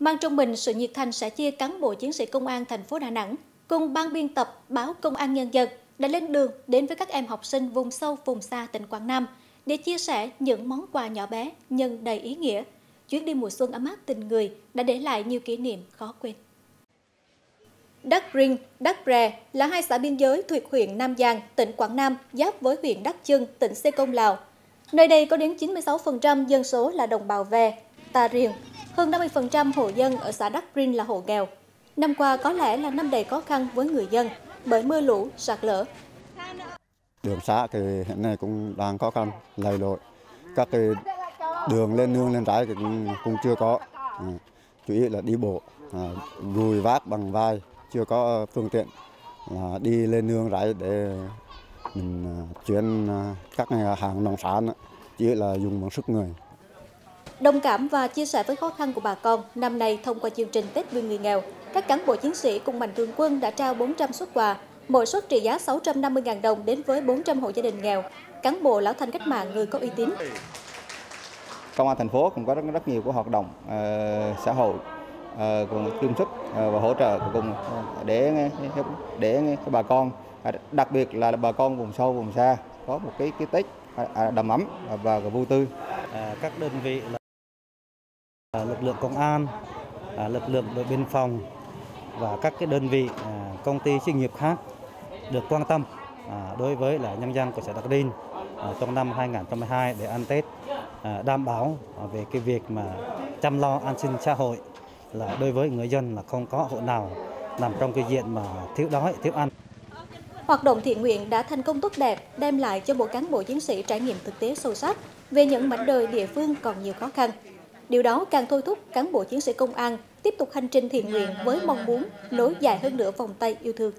mang trong mình sự nhiệt thành sẻ chia, cán bộ chiến sĩ công an thành phố Đà Nẵng cùng ban biên tập Báo Công an Nhân dân đã lên đường đến với các em học sinh vùng sâu, vùng xa tỉnh Quảng Nam để chia sẻ những món quà nhỏ bé nhưng đầy ý nghĩa. Chuyến đi mùa xuân ấm áp tình người đã để lại nhiều kỷ niệm khó quên. Đắk Rinh, Đắk Rê là hai xã biên giới thuộc huyện Nam Giang, tỉnh Quảng Nam, giáp với huyện Đắk Trưng, tỉnh Tây Công, Lào. Nơi đây có đến 96% dân số là đồng bào về Tà Riêng, hơn 50% hộ dân ở xã Đắk Rinh là hộ nghèo. Năm qua có lẽ là năm đầy khó khăn với người dân bởi mưa lũ, sạt lở. Đường xã thì hiện nay cũng đang khó khăn, lầy lội. Các cái đường lên nương lên trái cũng chưa có. Chủ yếu là đi bộ, gùi vác bằng vai, chưa có phương tiện là đi lên nương rẫy để mình chuyển các hàng nông sản, chỉ là dùng bằng sức người. Đồng cảm và chia sẻ với khó khăn của bà con, năm nay thông qua chương trình Tết vì người nghèo, các cán bộ chiến sĩ cùng mạnh thường quân đã trao 400 suất quà, mỗi suất trị giá 650.000 đồng đến với 400 hộ gia đình nghèo, cán bộ lão thành cách mạng, người có uy tín. Công an thành phố cũng có rất nhiều của hoạt động xã hội, cùng chung sức và hỗ trợ cùng để bà con, đặc biệt là bà con vùng sâu vùng xa có một cái Tết đầm ấm và vui tươi. Các đơn vị là lực lượng công an, lực lượng đội biên phòng và các cái đơn vị công ty chuyên nghiệp khác được quan tâm đối với là nhân dân của xã Đặc Đinh trong năm 2022 để ăn Tết, đảm bảo về cái việc mà chăm lo an sinh xã hội, là đối với người dân là không có hộ nào nằm trong cái diện mà thiếu đói, thiếu ăn. Hoạt động thiện nguyện đã thành công tốt đẹp, đem lại cho mỗi cán bộ chiến sĩ trải nghiệm thực tế sâu sắc về những mảnh đời địa phương còn nhiều khó khăn. Điều đó càng thôi thúc cán bộ chiến sĩ công an tiếp tục hành trình thiện nguyện với mong muốn nối dài hơn nữa vòng tay yêu thương.